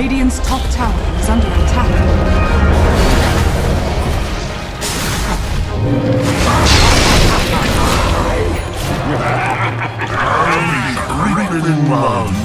Radiant's top tower is under attack. Everything was.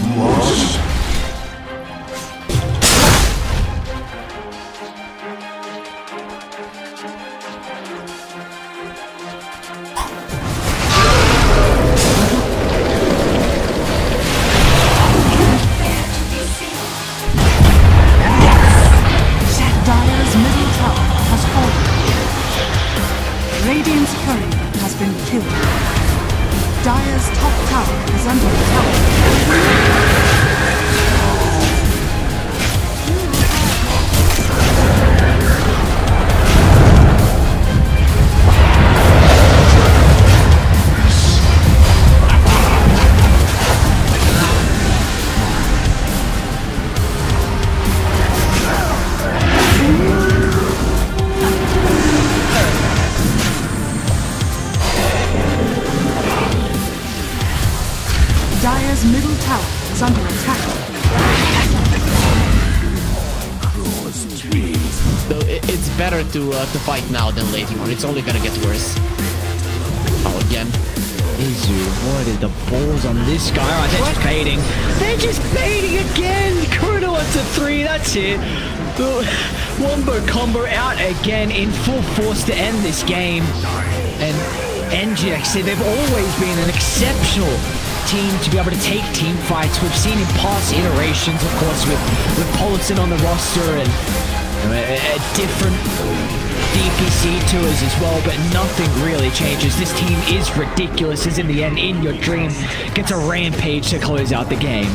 To fight now than later on. It's only gonna get worse. Oh, again. Mizu, what is the balls on this guy? Alright, they're just baiting. They're just baiting again! Corridor up to 3, that's it. Wombo Combo out again in full force to end this game. And NGXC, they've always been an exceptional team to be able to take team fights. We've seen in past iterations, of course, with Politsyn on the roster and different DPC tours as well, but nothing really changes. This team is ridiculous, as in the end, In Your Dream gets a rampage to close out the game.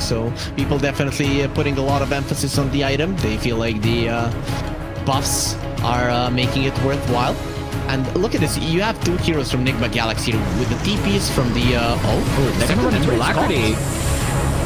So people definitely putting a lot of emphasis on the item. They feel like the buffs are making it worthwhile. And look at this, you have two heroes from Nigma Galaxy with the TPs from the... they're going to run into Alacrity.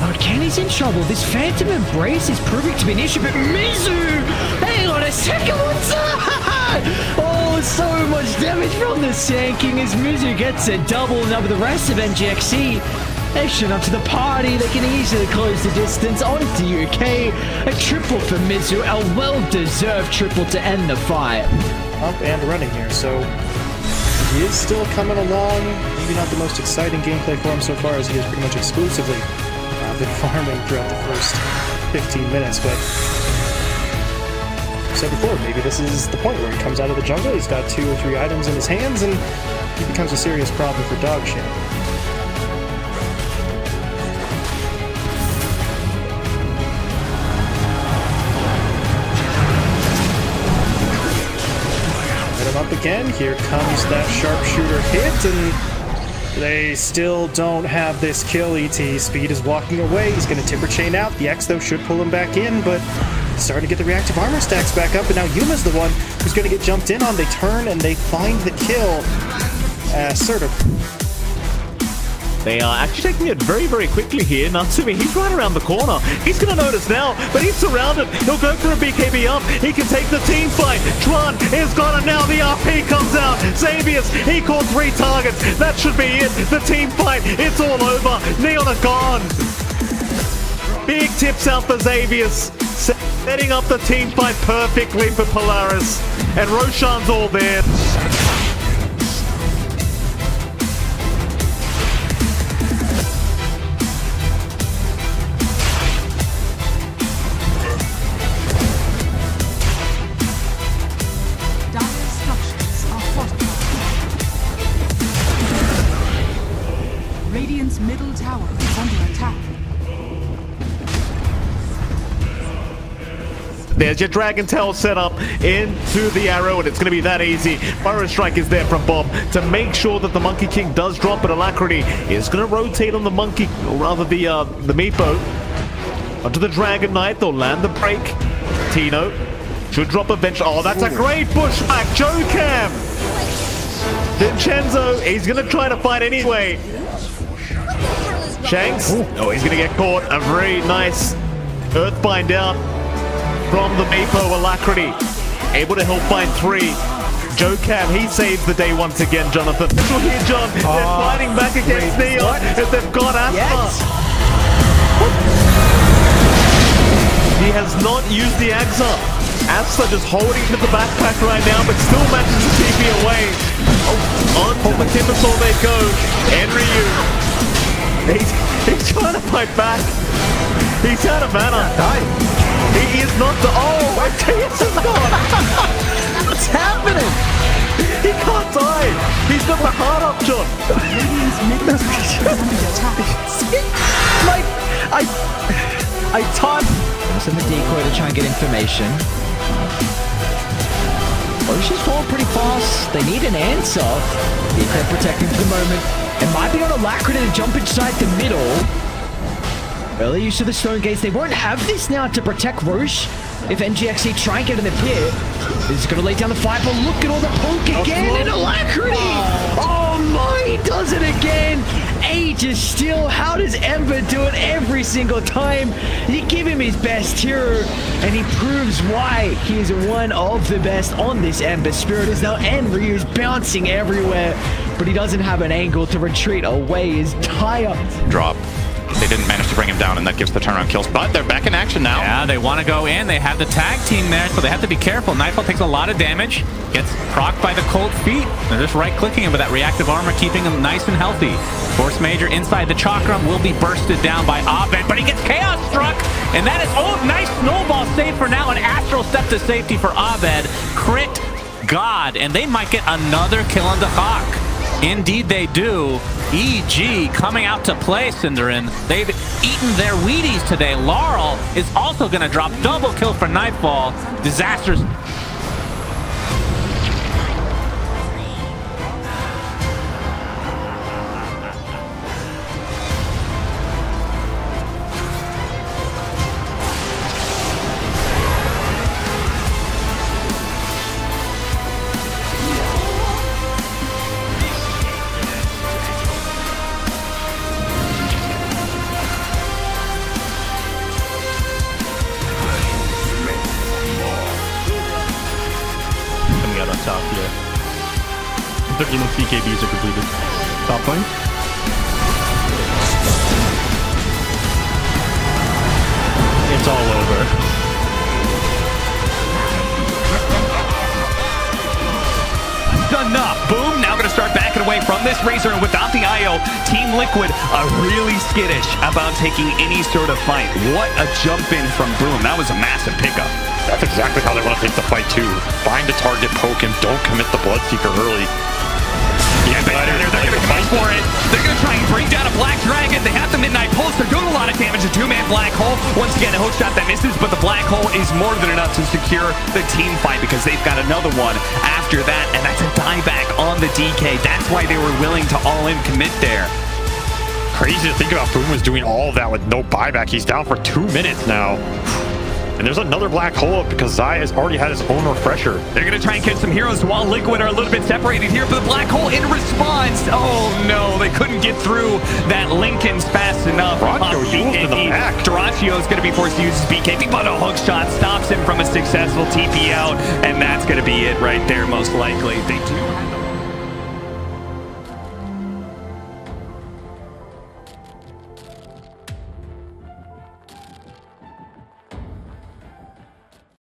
Oh, Kenny's in trouble. This Phantom Embrace is proving to be an issue, but Mizu! Hang on a second, what's up? Oh, so much damage from the Sand King as Mizu gets a double number. The rest of NGXC, they should up to the party. They can easily close the distance onto UK. A triple for Mizu, a well-deserved triple to end the fight. Up and running here, so he is still coming along. Maybe not the most exciting gameplay for him so far, as he has pretty much exclusively been farming throughout the first 15 minutes. But I said before, maybe this is the point where he comes out of the jungle. He's got 2 or 3 items in his hands, and he becomes a serious problem for dog shit. Again, here comes that sharpshooter hit, and they still don't have this kill. ET Speed is walking away. He's going to Timber Chain out. The Axe, though, should pull him back in, but starting to get the reactive armor stacks back up, and now Yuma's the one who's going to get jumped in on. They turn, and they find the kill. Assertive. They are actually taking it very, very quickly here. Natsumi, he's right around the corner. He's going to notice now, but he's surrounded. He'll go for a BKB up. He can take the team fight. Tron is gone, and now the RP comes out. Xavius, he caught 3 targets. That should be it. The team fight, it's all over. Neon are gone. Big tips out for Xavius. Setting up the team fight perfectly for Polaris. And Roshan's all there. There's your Dragon Tail set up into the arrow, and it's going to be that easy. Fire Strike is there from Bob to make sure that the Monkey King does drop, but Alacrity is going to rotate on the Monkey, or rather the Meepo, onto the Dragon Knight. They'll land the break. Tino should drop a bench. Oh, that's a great pushback. Joe Cam. Vincenzo, he's going to try to fight anyway. Shanks, oh, he's going to get caught. A very nice Earthbind out from the Meepo. Alacrity able to help find three. Joe Cam, he saves the day once again, Jonathan. Here, John, they're fighting back against Neon as they've got Asla. He has not used the Axe up. Asla just holding to the backpack right now, but still manages to TP away. On the Timbersaw they go. Enryu, he's trying to fight back. He's out of mana. He is not the... Oh, Xavius is gone. What's happening? He can't die! He's got the heart up, John! Like, I taught... I'm just in the decoy to try and get information. Oh, she's falling pretty fast. They need an answer. If they're protecting for the moment. It might be on Alacrity to jump inside the middle. Early use of the Stone Gates. They won't have this now to protect Roche. If NGXC try and get in the pit, it's going to lay down the fireball. Look at all the poke again, and Alacrity! Oh my, he does it again! Ages still, how does Ember do it every single time? You give him his best hero, and he proves why he is one of the best on this Ember Spirit. Is now Enryu is bouncing everywhere, but he doesn't have an angle to retreat away. His tire drop. They didn't manage to bring him down, and that gives the turnaround kills, but they're back in action now. Yeah, they want to go in. They have the tag team there, so they have to be careful. Nightfall takes a lot of damage, gets procced by the cold feet. They're just right-clicking him with that reactive armor, keeping him nice and healthy. Force Major inside the chakram will be bursted down by Abed, but he gets chaos struck, and that is... Oh, nice snowball save for now, an astral step to safety for Abed. Crit God, and they might get another kill on the Hawk. Indeed they do. EG coming out to play, Cinderin. They've eaten their Wheaties today. Laurel is also going to drop double kill for Nightfall. Disasters. PKBs are completed. Top lane. It's all over. Enough. Boom. Now going to start backing away from this Razor, and without the IO, Team Liquid are really skittish about taking any sort of fight. What a jump in from Boom. That was a massive pickup. That's exactly how they want to take the fight too. Find a target, poke him, don't commit the Bloodseeker early. They're going to fight for it. They're going to try and bring down a Black Dragon. They have the Midnight Pulse. They're doing a lot of damage. A two-man Black Hole. Once again, a hook shot that misses, but the Black Hole is more than enough to secure the team fight because they've got another one after that, and that's a dieback on the DK. That's why they were willing to all-in commit there. Crazy to think about Boom was doing all of that with no buyback. He's down for 2 minutes now. And there's another black hole up because Zai has already had his own refresher. They're going to try and catch some heroes while Liquid are a little bit separated here. But the black hole in response. Oh no, they couldn't get through that Lincoln's fast enough. Duraccio used in the back. Duraccio is going to be forced to use his BKB, but a hook shot stops him from a successful TP out. And that's going to be it right there most likely. They do have the...